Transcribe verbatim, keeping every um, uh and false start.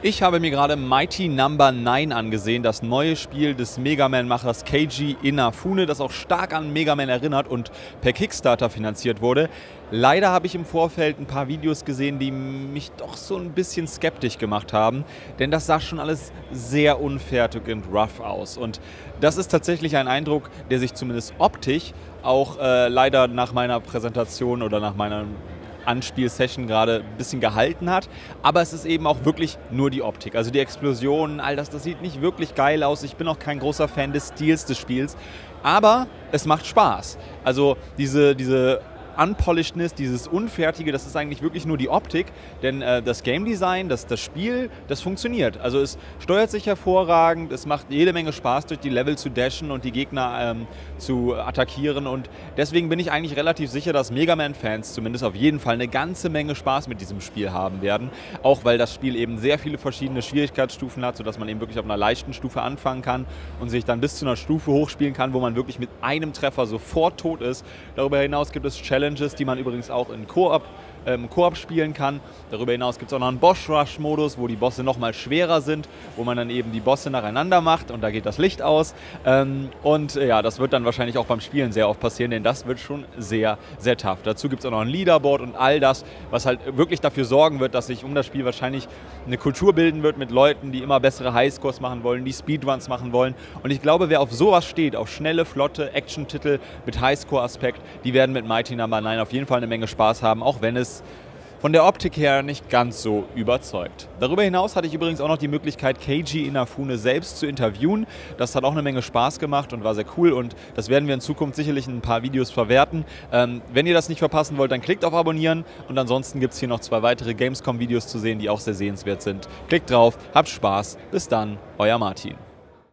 Ich habe mir gerade Mighty Number neun angesehen, das neue Spiel des Mega Man-Machers Keiji Inafune, das auch stark an Mega Man erinnert und per Kickstarter finanziert wurde. Leider habe ich im Vorfeld ein paar Videos gesehen, die mich doch so ein bisschen skeptisch gemacht haben, denn das sah schon alles sehr unfertig und rough aus. Und das ist tatsächlich ein Eindruck, der sich zumindest optisch auch äh, leider nach meiner Präsentation oder nach meiner Anspielsession gerade ein bisschen gehalten hat, aber es ist eben auch wirklich nur die Optik, also die Explosionen, all das, das sieht nicht wirklich geil aus. Ich bin auch kein großer Fan des Stils des Spiels, aber es macht Spaß. Also diese, diese Unpolishedness, dieses Unfertige, das ist eigentlich wirklich nur die Optik, denn äh, das Game Design, das, das Spiel, das funktioniert. Also es steuert sich hervorragend, es macht jede Menge Spaß, durch die Level zu dashen und die Gegner ähm, zu attackieren, und deswegen bin ich eigentlich relativ sicher, dass Mega Man-Fans zumindest auf jeden Fall eine ganze Menge Spaß mit diesem Spiel haben werden, auch weil das Spiel eben sehr viele verschiedene Schwierigkeitsstufen hat, sodass man eben wirklich auf einer leichten Stufe anfangen kann und sich dann bis zu einer Stufe hochspielen kann, wo man wirklich mit einem Treffer sofort tot ist. Darüber hinaus gibt es Challenges, die man übrigens auch in Koop ähm, Koop spielen kann. Darüber hinaus gibt es auch noch einen Boss-Rush-Modus, wo die Bosse nochmal schwerer sind, wo man dann eben die Bosse nacheinander macht und da geht das Licht aus. Ähm, und äh, ja, das wird dann wahrscheinlich auch beim Spielen sehr oft passieren, denn das wird schon sehr, sehr tough. Dazu gibt es auch noch ein Leaderboard und all das, was halt wirklich dafür sorgen wird, dass sich um das Spiel wahrscheinlich eine Kultur bilden wird mit Leuten, die immer bessere Highscores machen wollen, die Speedruns machen wollen. Und ich glaube, wer auf sowas steht, auf schnelle, flotte Action-Titel mit Highscore-Aspekt, die werden mit Mighty Number Nein, auf jeden Fall eine Menge Spaß haben, auch wenn es von der Optik her nicht ganz so überzeugt. Darüber hinaus hatte ich übrigens auch noch die Möglichkeit, Keiji Inafune selbst zu interviewen. Das hat auch eine Menge Spaß gemacht und war sehr cool, und das werden wir in Zukunft sicherlich in ein paar Videos verwerten. Ähm, wenn ihr das nicht verpassen wollt, dann klickt auf Abonnieren, und ansonsten gibt es hier noch zwei weitere Gamescom-Videos zu sehen, die auch sehr sehenswert sind. Klickt drauf, habt Spaß, bis dann, euer Martin.